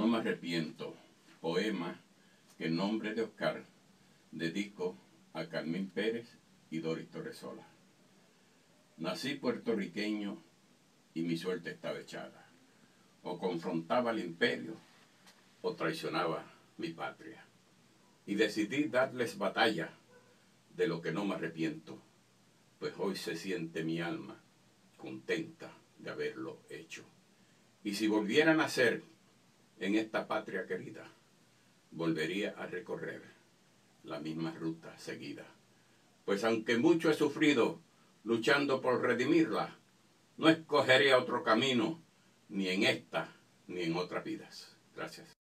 No me arrepiento, poema que en nombre de Oscar dedico a Carmín Pérez y Doris Torresola. Nací puertorriqueño y mi suerte estaba echada. O confrontaba al imperio o traicionaba mi patria. Y decidí darles batalla, de lo que no me arrepiento, pues hoy se siente mi alma contenta de haberlo hecho. Y si volviera a nacer en esta patria querida, volvería a recorrer la misma ruta seguida. Pues aunque mucho he sufrido luchando por redimirla, no escogeré otro camino, ni en esta ni en otras vidas. Gracias.